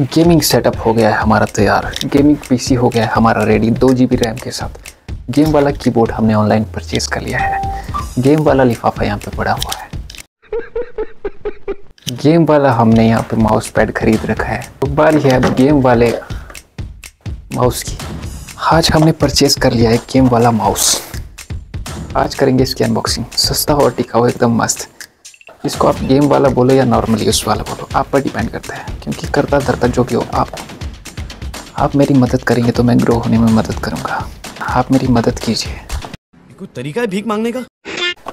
Gaming setup हो गया है हमारा तैयार, गेमिंग पीसी हो गया है हमारा रेडी 2 GB रैम के साथ। गेम वाला कीबोर्ड हमने ऑनलाइन परचेज कर लिया है, गेम वाला लिफाफा यहाँ पे पड़ा हुआ है, गेम वाला हमने यहाँ पे माउस पैड खरीद रखा है। तो बारी है अब गेम वाले माउस की। आज हमने परचेज कर लिया है गेम वाला माउस, आज करेंगे इसकी अनबॉक्सिंग। सस्ता और टिकाऊ एकदम मस्त। इसको आप गेम वाला बोलो या नॉर्मल यूज़ वाला बोलो, आप पर डिपेंड करता है, क्योंकि करता धरता जो भी हो। आप मेरी मदद करेंगे तो मैं ग्रो होने में मदद करूँगा। आप मेरी मदद कीजिए। कोई तरीका है भीख मांगने का?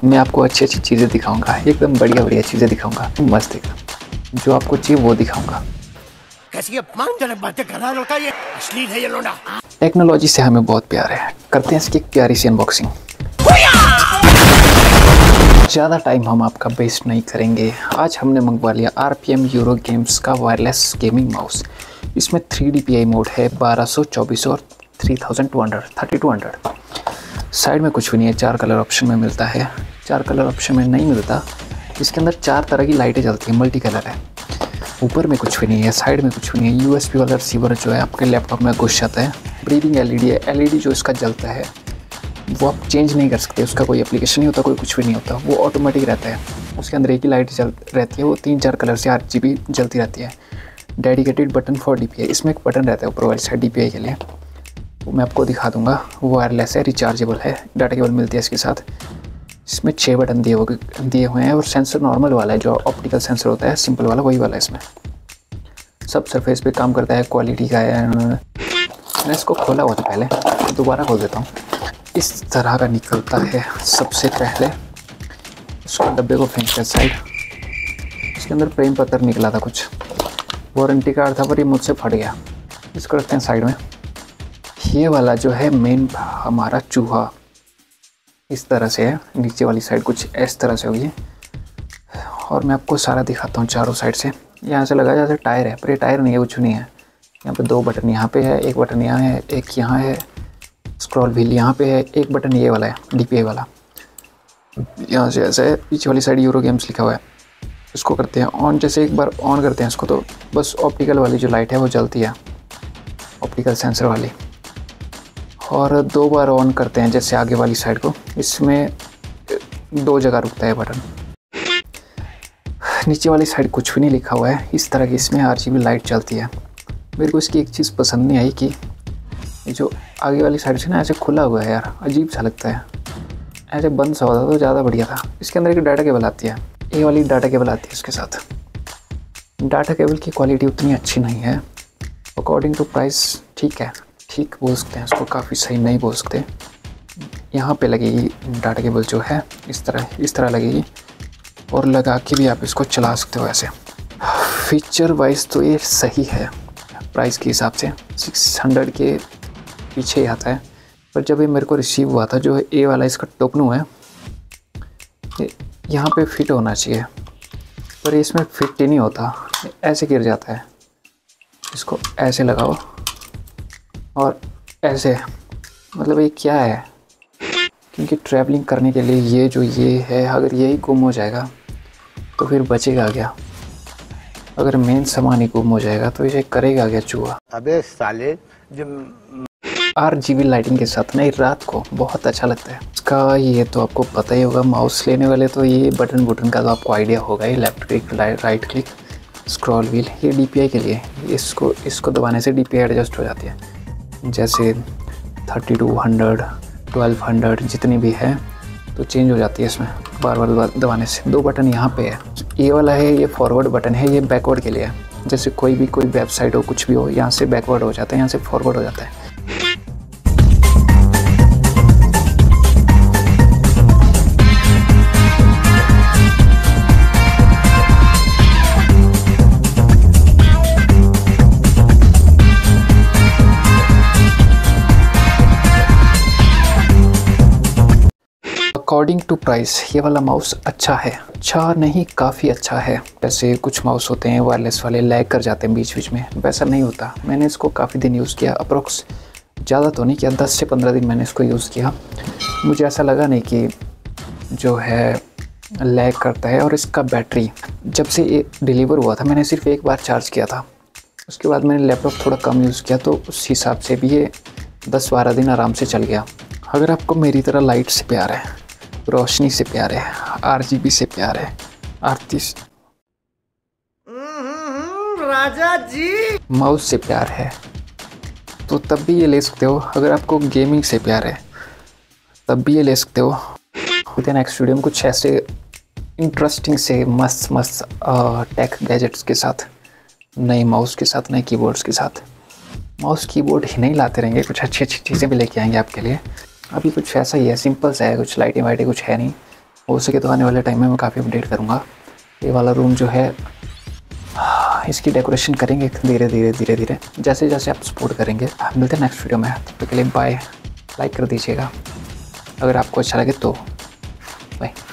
मैं आपको अच्छी अच्छी चीज़ें दिखाऊंगा, एकदम बढ़िया बढ़िया चीज़ें दिखाऊंगा, मस्त एकदम जो आपको चाहिए वो दिखाऊंगा। कैसी अपमानजनक बातें कर रहा है लड़का, ये अश्लील है ये लोंडा। टेक्नोलॉजी से हमें बहुत प्यार है, करते हैं इसकी एक प्यारी सी अनबॉक्सिंग। ज़्यादा टाइम हम आपका वेस्ट नहीं करेंगे। आज हमने मंगवा लिया RPM यूरोगेम्स का वायरलेस गेमिंग माउस। इसमें 3 DPI मोड है, 1200, 2400 और 3200, 3200। साइड में कुछ भी नहीं है, 4 कलर ऑप्शन में मिलता है, 4 कलर ऑप्शन में नहीं मिलता। इसके अंदर 4 तरह की लाइटें जलती हैं, मल्टी कलर है। ऊपर में कुछ भी नहीं है, साइड में कुछ भी नहीं है। USB वाला रिसीवर जो है आपके लैपटॉप में घुस जाता है। ब्रीदिंग LED है, LED जो इसका जलता है वो आप चेंज नहीं कर सकते, उसका कोई एप्लीकेशन नहीं होता, कोई कुछ भी नहीं होता, वो ऑटोमेटिक रहता है। उसके अंदर एक ही लाइट जल रहती है, वो 3-4 कलर से RGB जलती रहती है। डेडिकेटेड बटन फॉर DPI, इसमें एक बटन रहता है ऊपर वाली साइड DPI के लिए, वो मैं आपको दिखा दूंगा। वो वायरलेस है, रिचार्जेबल है, डाटा केबल मिलती है इसके साथ। इसमें 6 बटन दिए हुए हैं और सेंसर नॉर्मल वाला है, जो ऑप्टिकल सेंसर होता है सिंपल वाला, वही वाला है। इसमें सब सरफेस पे काम करता है, क्वालिटी का है। मैंने इसको खोला हुआ था पहले, दोबारा खोल देता हूँ। इस तरह का निकलता है। सबसे पहले उसको डब्बे को फेंकते हैं साइड। इसके अंदर प्रेम पत्र निकला था, कुछ वारंटी कार्ड था पर ये मुझसे फट गया। इसको रखते हैं साइड में। ये वाला जो है मेन हमारा चूहा इस तरह से है, नीचे वाली साइड कुछ इस तरह से होगी। और मैं आपको सारा दिखाता हूँ चारों साइड से। यहाँ से लगा जैसे टायर है पर ये टायर नहीं है, कुछ नहीं है। यहाँ पे 2 बटन यहाँ पे है, एक बटन यहाँ है, एक यहाँ है। स्क्रॉल व्हील यहाँ पे है, एक बटन ये वाला है DPI वाला। यहाँ से ऐसे है, पीछे वाली साइड यूरोगेम्स लिखा हुआ है। इसको करते हैं ऑन, जैसे एक बार ऑन करते हैं इसको तो बस ऑप्टिकल वाली जो लाइट है वो जलती है, ऑप्टिकल सेंसर वाली। और 2 बार ऑन करते हैं जैसे आगे वाली साइड को, इसमें 2 जगह रुकता है बटन। नीचे वाली साइड कुछ भी नहीं लिखा हुआ है। इस तरह की इसमें RGB लाइट चलती है। मेरे को इसकी एक चीज़ पसंद नहीं आई कि ये जो आगे वाली साइड से ना ऐसे खुला हुआ है यार, अजीब सा लगता है। ऐसे बंद सा होता तो ज़्यादा बढ़िया था। इसके अंदर एक डाटा केबल आती है, ये वाली डाटा केबल आती है इसके साथ। डाटा केबल की क्वालिटी उतनी अच्छी नहीं है, अकॉर्डिंग टू प्राइस ठीक है, ठीक बोल सकते हैं उसको, काफ़ी सही नहीं बोल सकते। यहाँ पे लगेगी डाटा केबल जो है इस तरह लगेगी, और लगा के भी आप इसको चला सकते हो ऐसे। फीचर वाइज तो ये सही है, प्राइस के हिसाब से 600 के पीछे ही आता है। पर जब ये मेरे को रिसीव हुआ था, जो ए वाला इसका टोकनू है यहाँ पे फिट होना चाहिए पर इसमें फिट ही नहीं होता, ऐसे गिर जाता है। इसको ऐसे लगाओ और ऐसे, मतलब ये क्या है, क्योंकि ट्रैवलिंग करने के लिए ये जो ये है, अगर यही गुम हो जाएगा तो फिर बचेगा क्या? अगर मेन सामान ही गुम हो जाएगा तो इसे करेगा क्या चूहा? अबे साले। RGB लाइटिंग के साथ नहीं, रात को बहुत अच्छा लगता है इसका। ये तो आपको पता ही होगा, माउस लेने वाले तो ये बटन का तो आपको आइडिया होगा ही। Left click, right click, scroll wheel, ये DPI के लिए। इसको दबाने से DPI एडजस्ट हो जाती है, जैसे 3200, 1200 जितनी भी है तो चेंज हो जाती है इसमें बार बार दबाने से। 2 बटन यहाँ पे है, ये वाला है, ये फॉरवर्ड बटन है, ये बैकवर्ड के लिए है। जैसे कोई भी वेबसाइट हो, कुछ भी हो, यहाँ से बैकवर्ड हो जाता है, यहाँ से फॉरवर्ड हो जाता है। अकॉर्डिंग टू प्राइस ये वाला माउस अच्छा है, अच्छा नहीं काफ़ी अच्छा है। वैसे कुछ माउस होते हैं वायरलेस वाले, लैग कर जाते हैं बीच बीच में, वैसा नहीं होता। मैंने इसको काफ़ी दिन यूज़ किया, अप्रोक्स ज़्यादा तो नहीं किया, 10 से 15 दिन मैंने इसको यूज़ किया। मुझे ऐसा लगा नहीं कि जो है लैग करता है। और इसका बैटरी जब से ये डिलीवर हुआ था मैंने सिर्फ एक बार चार्ज किया था, उसके बाद मैंने लैपटॉप थोड़ा कम यूज़ किया तो उस हिसाब से भी ये 10-12 दिन आराम से चल गया। अगर आपको मेरी तरह लाइट से प्यार है, रोशनी से प्यार है, आरजीबी से प्यार है, आर्टिस्ट राजा जी माउस से प्यार है, तो तब भी ये ले सकते हो। अगर आपको गेमिंग से प्यार है तब भी ये ले सकते हो। नायक स्टूडियो में कुछ ऐसे इंटरेस्टिंग से मस्त टेक गैजेट्स के साथ, नए माउस के साथ, नए कीबोर्ड्स के साथ, माउस कीबोर्ड ही नहीं लाते रहेंगे, कुछ अच्छी अच्छी चीज़ें भी लेके आएंगे आपके लिए। अभी कुछ ऐसा ही है, सिंपल सा है, कुछ लाइटें वाइटें कुछ है नहीं। हो सके तो आने वाले टाइम में मैं काफ़ी अपडेट करूँगा। ये वाला रूम जो है इसकी डेकोरेशन करेंगे धीरे धीरे जैसे जैसे आप सपोर्ट करेंगे। मिलते हैं नेक्स्ट वीडियो में, तब तक के लिए बाय। लाइक कर दीजिएगा अगर आपको अच्छा लगे तो, बाय।